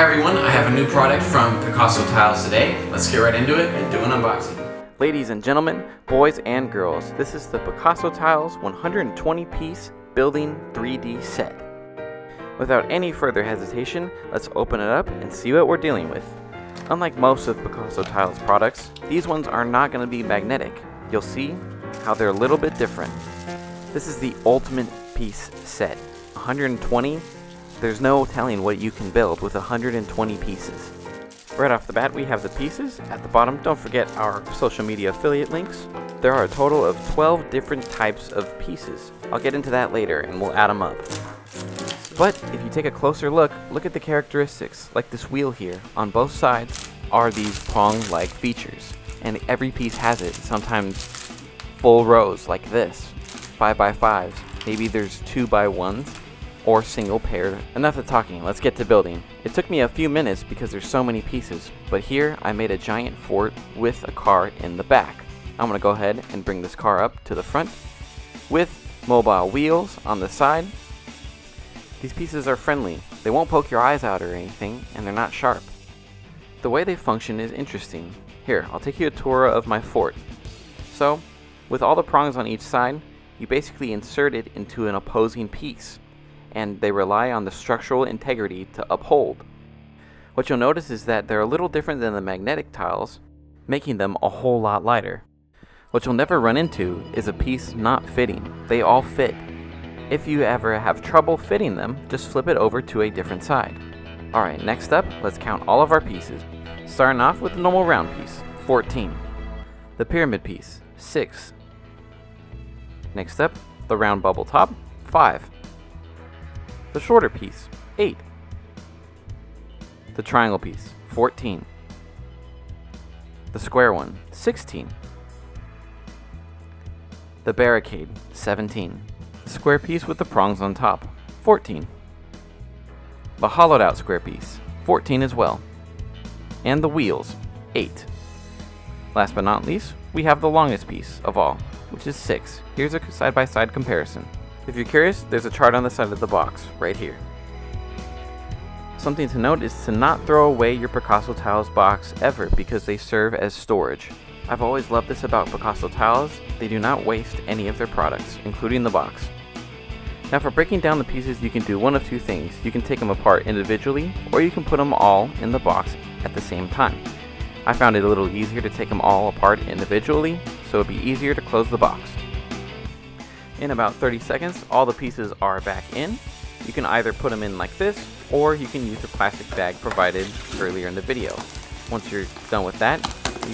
Hi everyone, I have a new product from Picasso Tiles today. Let's get right into it and do an unboxing. Ladies and gentlemen, boys and girls, this is the Picasso Tiles 120-piece building 3D set. Without any further hesitation, let's open it up and see what we're dealing with. Unlike most of Picasso Tiles products, these ones are not going to be magnetic. You'll see how they're a little bit different. This is the ultimate piece set, 120. There's no telling what you can build with 120 pieces. Right off the bat, we have the pieces. At the bottom, don't forget our social media affiliate links. There are a total of 12 different types of pieces. I'll get into that later and we'll add them up. But if you take a closer look at the characteristics. Like this wheel here, on both sides are these prong-like features. And every piece has it, sometimes full rows like this, 5x5s. Maybe there's 2x1s. Or single paired. Enough of talking, let's get to building. It took me a few minutes because there's so many pieces, but here I made a giant fort with a car in the back. I'm gonna go ahead and bring this car up to the front with mobile wheels on the side. These pieces are friendly. They won't poke your eyes out or anything, and they're not sharp. The way they function is interesting. Here, I'll take you a tour of my fort. So, with all the prongs on each side, you basically insert it into an opposing piece, and they rely on the structural integrity to uphold. What you'll notice is that they're a little different than the magnetic tiles, making them a whole lot lighter. What you'll never run into is a piece not fitting. They all fit. If you ever have trouble fitting them, just flip it over to a different side. Alright, next up, let's count all of our pieces. Starting off with the normal round piece, 14. The pyramid piece, 6. Next up, the round bubble top, 5. The shorter piece, 8. The triangle piece, 14. The square one, 16. The barricade, 17. The square piece with the prongs on top, 14. The hollowed out square piece, 14 as well. And the wheels, 8. Last but not least, we have the longest piece of all, which is 6. Here's a side-by-side comparison. If you're curious, there's a chart on the side of the box, right here. Something to note is to not throw away your Picasso Tiles box ever, because they serve as storage. I've always loved this about Picasso Tiles. They do not waste any of their products, including the box. Now for breaking down the pieces, you can do one of two things. You can take them apart individually, or you can put them all in the box at the same time. I found it a little easier to take them all apart individually, so it'd be easier to close the box. In about 30 seconds, all the pieces are back in. You can either put them in like this, or you can use the plastic bag provided earlier in the video. Once you're done with that,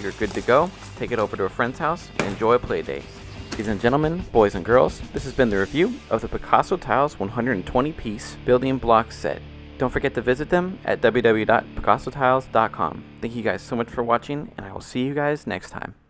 you're good to go. Take it over to a friend's house and enjoy a play day. Ladies and gentlemen, boys and girls, this has been the review of the Picasso Tiles 120-piece building block set. Don't forget to visit them at www.picassotiles.com. Thank you guys so much for watching, and I will see you guys next time.